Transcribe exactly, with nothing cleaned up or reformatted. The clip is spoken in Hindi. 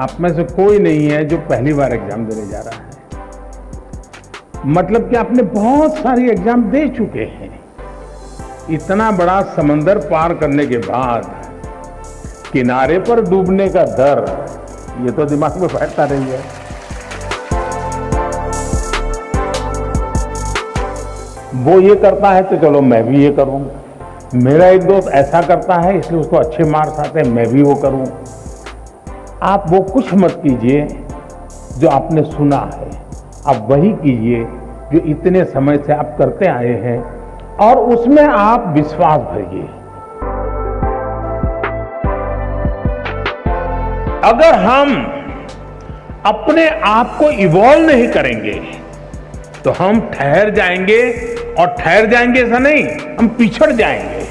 आप में से कोई नहीं है जो पहली बार एग्जाम देने जा रहा है। मतलब कि आपने बहुत सारी एग्जाम दे चुके हैं। इतना बड़ा समंदर पार करने के बाद किनारे पर डूबने का डर, ये तो दिमाग में बैठता नहीं है। वो ये करता है तो चलो मैं भी ये करूं, मेरा एक दोस्त ऐसा करता है इसलिए उसको अच्छे मार्क्स आते हैं, मैं भी वो करूं। आप वो कुछ मत कीजिए जो आपने सुना है, आप वही कीजिए जो इतने समय से आप करते आए हैं और उसमें आप विश्वास भरिए। अगर हम अपने आप को इवॉल्व नहीं करेंगे तो हम ठहर जाएंगे, और ठहर जाएंगे ऐसा नहीं, हम पिछड़ जाएंगे।